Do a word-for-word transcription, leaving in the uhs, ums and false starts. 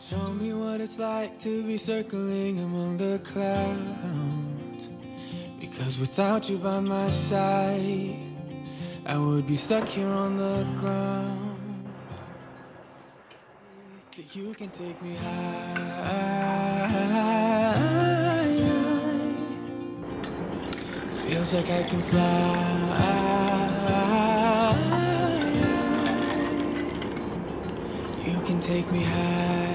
Show me what it's like to be circling among the clouds, because without you by my side, I would be stuck here on the ground. That you can take me high, feels like I can fly. You can take me high.